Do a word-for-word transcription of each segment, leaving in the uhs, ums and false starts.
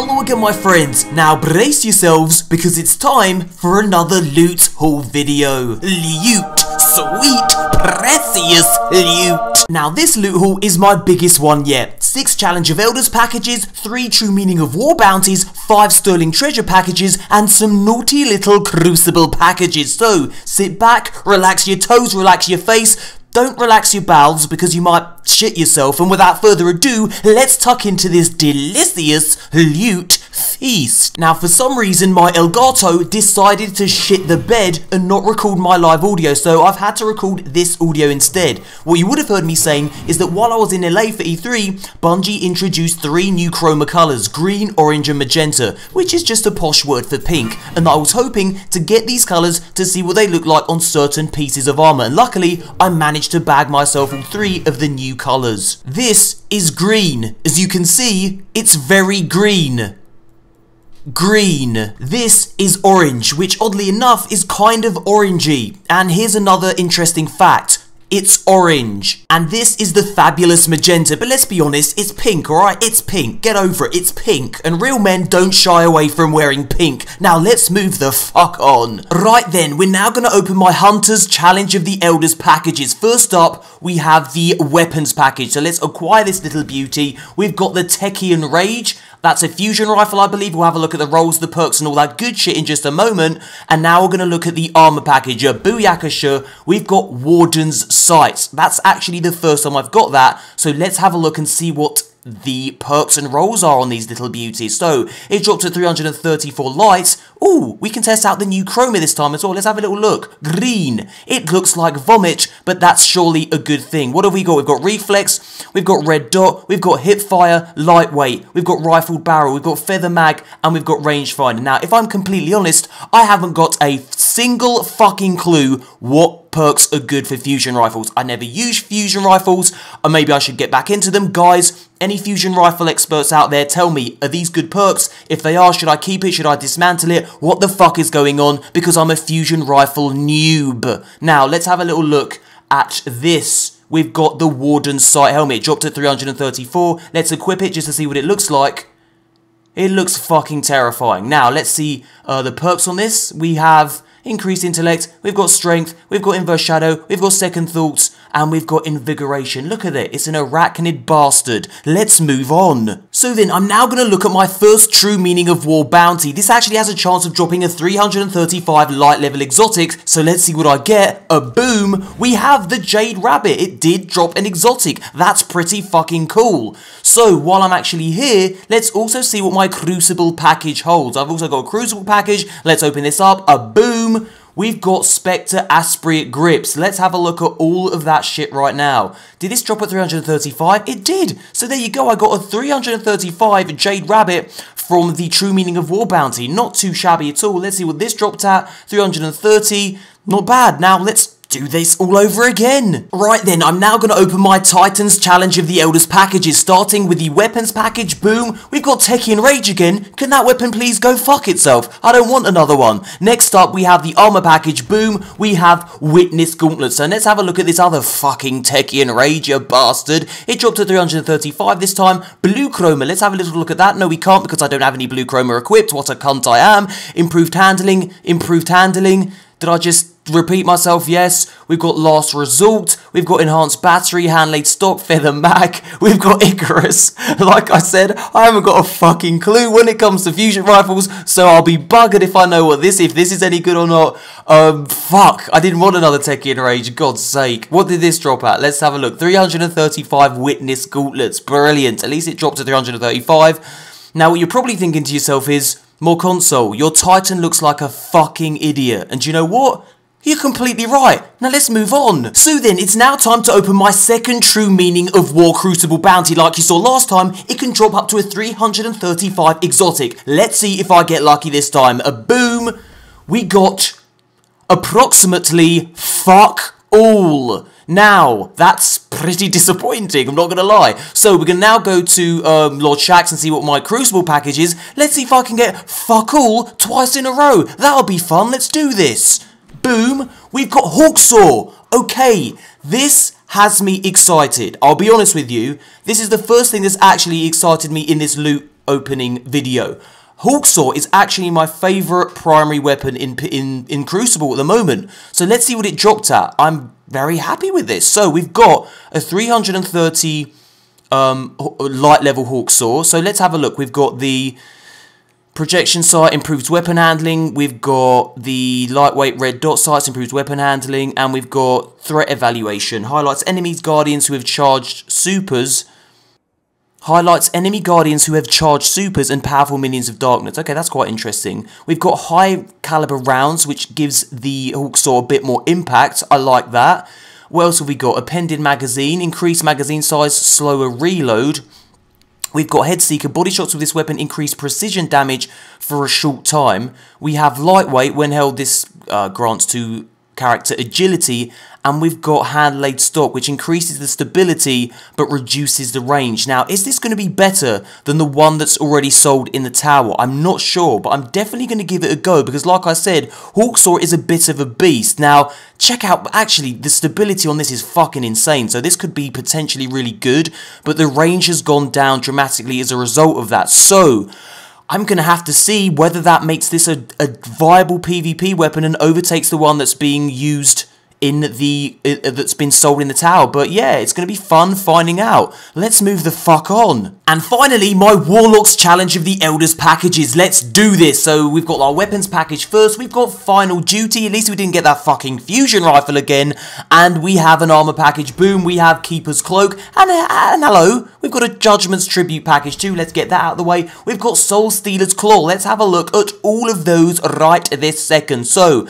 Hello again my friends, now brace yourselves because it's time for another loot haul video. Loot, sweet, precious loot. Now this loot haul is my biggest one yet. Six Challenge of Elders packages, three True Meaning of War bounties, five Sterling Treasure packages, and some naughty little Crucible packages. So sit back, relax your toes, relax your face. Don't relax your bowels because you might shit yourself, and without further ado, let's tuck into this delicious loot feast. Now for some reason my Elgato decided to shit the bed and not record my live audio, so I've had to record this audio instead. What you would have heard me saying is that while I was in L A for E three, Bungie introduced three new Chroma colours, green, orange and magenta, which is just a posh word for pink, and I was hoping to get these colours to see what they look like on certain pieces of armour, and luckily I managed to bag myself all three of the new colours. This is green. As you can see, it's very green. Green. This is orange, which oddly enough is kind of orangey. And here's another interesting fact. It's orange. And this is the fabulous magenta, but let's be honest, it's pink, alright? It's pink. Get over it. It's pink. And real men don't shy away from wearing pink. Now let's move the fuck on. Right then, we're now going to open my Hunter's Challenge of the Elders packages. First up, we have the weapons package. So let's acquire this little beauty. We've got the Tekian Rage. That's a fusion rifle, I believe. We'll have a look at the rolls, the perks, and all that good shit in just a moment. And now we're going to look at the armor package. A Booyakasha. We've got Warden's Sights. That's actually the first time I've got that. So let's have a look and see what the perks and rolls are on these little beauties. So it dropped to three hundred thirty-four lights. Ooh, we can test out the new Chroma this time as well. Let's have a little look. Green. It looks like vomit, but that's surely a good thing. What have we got? We've got reflex, we've got red dot, we've got hip fire, lightweight, we've got rifled barrel, we've got feather mag, and we've got rangefinder. Now, if I'm completely honest, I haven't got a single fucking clue what perks are good for fusion rifles. I never use fusion rifles, or maybe I should get back into them. Guys, any fusion rifle experts out there, tell me, are these good perks? If they are, should I keep it? Should I dismantle it? What the fuck is going on? Because I'm a fusion rifle noob. Now, let's have a little look at this. We've got the Warden's Sight helmet. It dropped to three hundred thirty-four. Let's equip it just to see what it looks like. It looks fucking terrifying. Now, let's see uh, the perks on this. We have increased intellect, we've got strength, we've got inverse shadow, we've got second thoughts, and we've got invigoration. Look at it, it's an arachnid bastard. Let's move on. So then, I'm now going to look at my first True Meaning of War bounty. This actually has a chance of dropping a three hundred thirty-five light level exotic, so let's see what I get. A boom, we have the Jade Rabbit. It did drop an exotic. That's pretty fucking cool. So, while I'm actually here, let's also see what my Crucible package holds. I've also got a Crucible package. Let's open this up. A boom. We've got Spectre Asprite Grips. Let's have a look at all of that shit right now. Did this drop at three hundred thirty-five? It did. So there you go. I got a three hundred thirty-five Jade Rabbit from the True Meaning of War bounty. Not too shabby at all. Let's see what this dropped at. three hundred thirty. Not bad. Now let's do this all over again. Right then, I'm now going to open my Titan's Challenge of the Elders packages, starting with the weapons package. Boom, we've got Tekian Rage again. Can that weapon please go fuck itself? I don't want another one. Next up, we have the armor package. Boom, we have Witness Gauntlets. And let's have a look at this other fucking Tekian Rage, you bastard. It dropped to three hundred thirty-five this time. Blue Chroma, let's have a little look at that. No, we can't because I don't have any Blue Chroma equipped. What a cunt I am. Improved handling, improved handling. Did I just repeat myself? Yes. We've got Last Resort. We've got Enhanced Battery, Hand-Laid Stock, Feather Mag. We've got Icarus. Like I said, I haven't got a fucking clue when it comes to fusion rifles, so I'll be buggered if I know what this, if this is any good or not. Um, fuck. I didn't want another Tekian Rage, God's sake. What did this drop at? Let's have a look. three hundred thirty-five Witness Gauntlets. Brilliant. At least it dropped to three hundred thirty-five. Now, what you're probably thinking to yourself is, MoreConsole, your Titan looks like a fucking idiot. And do you know what? You're completely right. Now let's move on. So then, it's now time to open my second True Meaning of War Crucible bounty. Like you saw last time, it can drop up to a three hundred thirty-five exotic. Let's see if I get lucky this time. A boom. We got approximately fuck all. Now, that's pretty disappointing, I'm not going to lie. So, we're going to now go to um, Lord Shaxx and see what my Crucible package is. Let's see if I can get fuck all twice in a row. That'll be fun, let's do this. Boom, we've got Hawksaw. Okay, this has me excited. I'll be honest with you, this is the first thing that's actually excited me in this loot opening video. Hawksaw is actually my favourite primary weapon in, in, in Crucible at the moment. So let's see what it dropped at. I'm very happy with this. So we've got a three hundred thirty um, light level Hawksaw. So let's have a look. We've got the projection sight, improved weapon handling. We've got the lightweight red dot sights, improved weapon handling. And we've got threat evaluation. Highlights enemies, guardians who have charged supers. Highlights enemy guardians who have charged supers and powerful minions of darkness. Okay, that's quite interesting. We've got high caliber rounds, which gives the Hawksaw a bit more impact. I like that. What else have we got? Appended magazine, increased magazine size, slower reload. We've got Headseeker, body shots with this weapon increase precision damage for a short time. We have lightweight, when held this uh, grants to character agility, and we've got hand-laid stock, which increases the stability but reduces the range. Now, is this going to be better than the one that's already sold in the tower? I'm not sure, but I'm definitely going to give it a go, because like I said, Hawksaw is a bit of a beast. Now, check out, actually, the stability on this is fucking insane, so this could be potentially really good, but the range has gone down dramatically as a result of that. So I'm going to have to see whether that makes this a, a viable PvP weapon and overtakes the one that's being used in the, uh, that's been sold in the tower. But yeah, it's going to be fun finding out. Let's move the fuck on. And finally, my Warlock's Challenge of the Elders packages. Let's do this. So we've got our weapons package first. We've got Final Duty. At least we didn't get that fucking fusion rifle again. And we have an armor package. Boom. We have Keeper's Cloak. And, uh, and hello, we've got a Judgment's Tribute package too. Let's get that out of the way. We've got Soul Stealer's Claw. Let's have a look at all of those right this second. So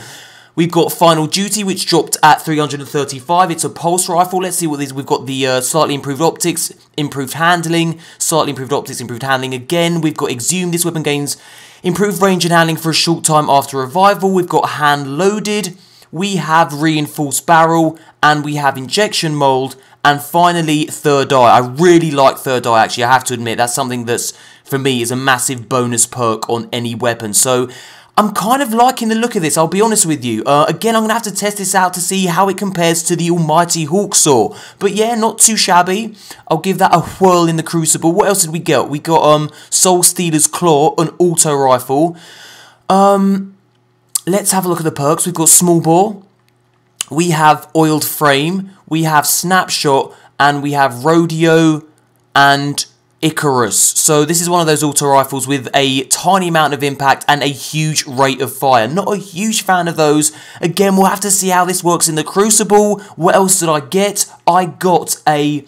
we've got Final Duty, which dropped at three hundred thirty-five. It's a pulse rifle. Let's see what these. We've got the uh, slightly improved optics, improved handling, slightly improved optics, improved handling again. We've got Exhumed. This weapon gains improved range and handling for a short time after revival. We've got Hand Loaded. We have Reinforced Barrel, and we have Injection Mold. And finally, Third Eye. I really like Third Eye, actually. I have to admit, that's something that's, for me, is a massive bonus perk on any weapon. So I'm kind of liking the look of this, I'll be honest with you. Uh, again, I'm going to have to test this out to see how it compares to the almighty Hawksaw. But yeah, not too shabby. I'll give that a whirl in the Crucible. What else did we get? We got um, Soul Stealer's Claw, an auto rifle. Um, let's have a look at the perks. We've got Small Bore. We have Oiled Frame. We have Snapshot. And we have Rodeo and Icarus. So this is one of those auto rifles with a tiny amount of impact and a huge rate of fire. Not a huge fan of those. Again, we'll have to see how this works in the Crucible. What else did I get? I got a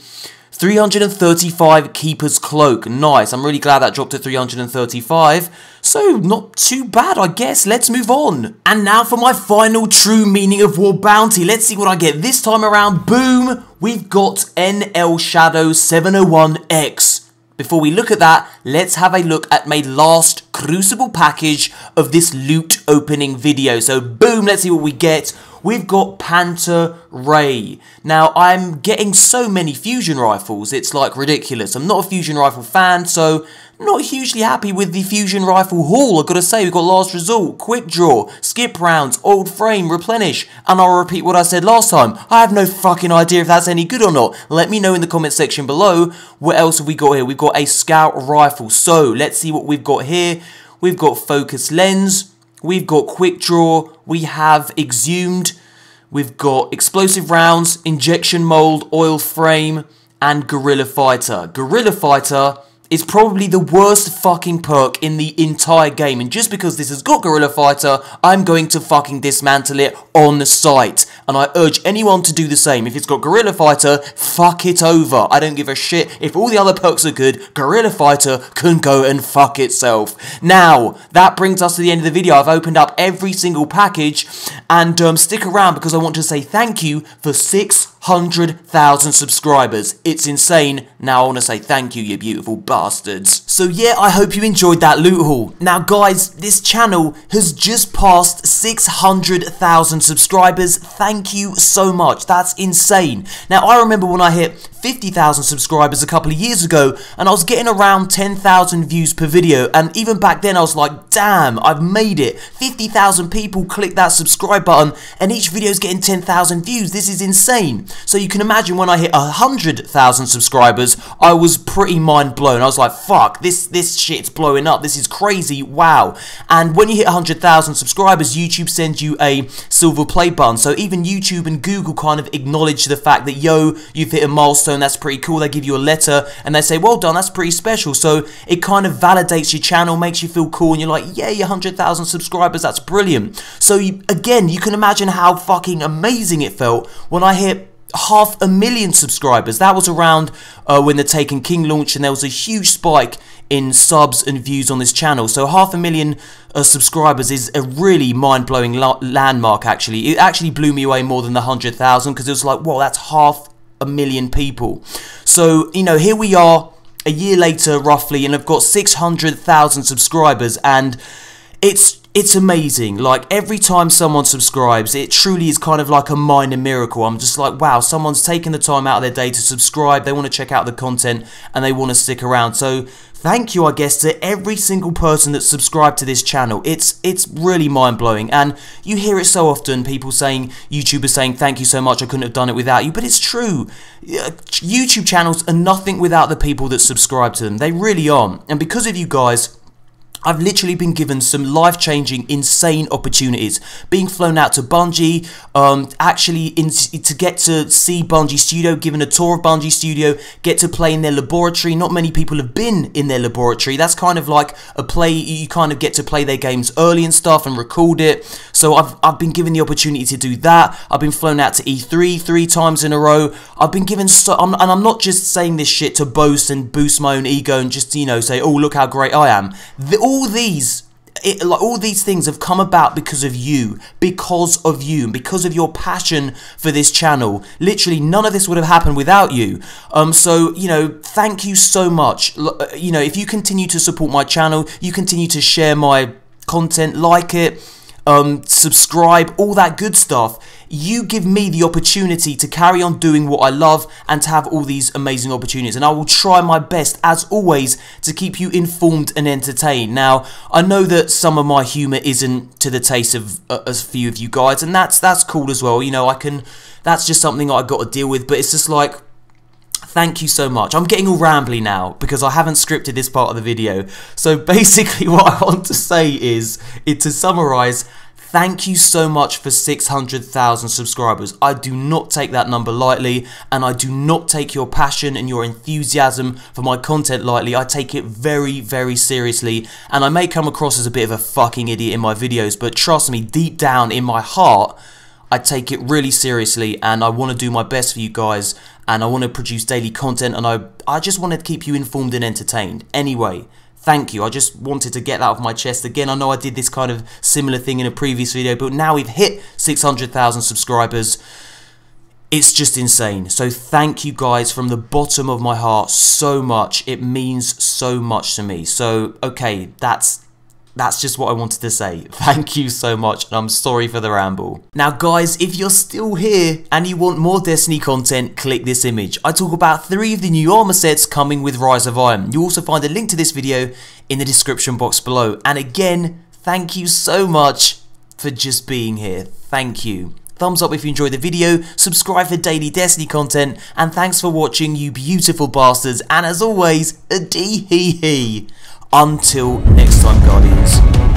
three hundred thirty-five Keeper's Cloak. Nice. I'm really glad that dropped to three hundred thirty-five. So, not too bad, I guess. Let's move on. And now for my final true meaning of war bounty. Let's see what I get this time around. Boom! We've got N L Shadow seven oh one X. Before we look at that, let's have a look at my last Crucible package of this loot opening video. So boom, let's see what we get. We've got Panther Ray. Now, I'm getting so many fusion rifles, it's like ridiculous. I'm not a fusion rifle fan, so not hugely happy with the fusion rifle haul. I've got to say, we've got Last Resort, Quick Draw, Skip Rounds, Old Frame, Replenish. And I'll repeat what I said last time. I have no fucking idea if that's any good or not. Let me know in the comment section below. What else have we got here? We've got a Scout Rifle. So, let's see what we've got here. We've got Focus Lens. We've got Quick Draw, we have Exhumed, we've got Explosive Rounds, Injection Mold, Oil Frame, and Guerrilla Fighter. Guerrilla Fighter is probably the worst fucking perk in the entire game, and just because this has got Guerrilla Fighter, I'm going to fucking dismantle it on the site, and I urge anyone to do the same. If it's got Guerrilla Fighter, fuck it over. I don't give a shit. If all the other perks are good, Guerrilla Fighter can go and fuck itself. Now, that brings us to the end of the video. I've opened up every single package, and um, stick around because I want to say thank you for six hundred thousand subscribers. It's insane. Now I want to say thank you, you beautiful bastards. So yeah, I hope you enjoyed that loot haul. Now guys, this channel has just passed six hundred thousand subscribers. Thank you so much. That's insane. Now I remember when I hit fifty thousand subscribers a couple of years ago, and I was getting around ten thousand views per video, and even back then I was like, damn, I've made it. fifty thousand people click that subscribe button, and each video is getting ten thousand views. This is insane. So you can imagine when I hit one hundred thousand subscribers, I was pretty mind blown. I was like, fuck, this, this shit's blowing up. This is crazy, wow. And when you hit one hundred thousand subscribers, YouTube sends you a silver play button. So even YouTube and Google kind of acknowledge the fact that, yo, you've hit a milestone, that's pretty cool. They give you a letter and they say, well done, that's pretty special. So it kind of validates your channel, makes you feel cool, and you're like, yeah, one hundred thousand subscribers, that's brilliant. So you, again, you can imagine how fucking amazing it felt when I hit half a million subscribers. That was around uh, when the Taken King launched, and there was a huge spike in subs and views on this channel. So half a million uh, subscribers is a really mind-blowing landmark, actually. It actually blew me away more than the one hundred thousand, because it was like, wow, that's half a million people. So, you know, here we are a year later, roughly, and I've got six hundred thousand subscribers, and it's It's amazing. Like, every time someone subscribes, it truly is kind of like a minor miracle. I'm just like, wow, someone's taking the time out of their day to subscribe. They want to check out the content and they want to stick around. So thank you, I guess, to every single person that subscribed to this channel. It's it's really mind-blowing, and you hear it so often, people saying, YouTubers saying, thank you so much, I couldn't have done it without you, but it's true. YouTube channels are nothing without the people that subscribe to them. They really aren't, and because of you guys, I've literally been given some life-changing, insane opportunities. Being flown out to Bungie, um, actually in, to get to see Bungie Studio, given a tour of Bungie Studio, get to play in their laboratory. Not many people have been in their laboratory. That's kind of like a play, you kind of get to play their games early and stuff and record it. So I've, I've been given the opportunity to do that. I've been flown out to E three three times in a row. I've been given, so, I'm, and I'm not just saying this shit to boast and boost my own ego and just, you know, say, oh, look how great I am. The, All these, it, like, all these things have come about because of you, because of you, because of your passion for this channel. Literally, none of this would have happened without you. Um, so, you know, thank you so much. You know, if you continue to support my channel, you continue to share my content, like it, um, subscribe, all that good stuff. You give me the opportunity to carry on doing what I love and to have all these amazing opportunities, and I will try my best, as always, to keep you informed and entertained. Now, I know that some of my humour isn't to the taste of uh, a few of you guys, and that's that's cool as well. You know, I can. That's just something I've got to deal with, but it's just like, thank you so much. I'm getting all rambly now because I haven't scripted this part of the video. So basically what I want to say is, it to summarise, thank you so much for six hundred thousand subscribers. I do not take that number lightly, and I do not take your passion and your enthusiasm for my content lightly. I take it very, very seriously, and I may come across as a bit of a fucking idiot in my videos, but trust me, deep down in my heart, I take it really seriously, and I want to do my best for you guys, and I want to produce daily content, and I, I just want to keep you informed and entertained. Anyway, thank you. I just wanted to get that off my chest. Again, I know I did this kind of similar thing in a previous video, but now we've hit six hundred thousand subscribers. It's just insane. So thank you guys from the bottom of my heart so much. It means so much to me. So, okay, that's That's just what I wanted to say. Thank you so much, and I'm sorry for the ramble. Now guys, if you're still here and you want more Destiny content, click this image. I talk about three of the new armor sets coming with Rise of Iron. You'll also find a link to this video in the description box below. And again, thank you so much for just being here. Thank you. Thumbs up if you enjoyed the video, subscribe for daily Destiny content, and thanks for watching, you beautiful bastards, and as always, a dee hee hee. Until next time, Guardians.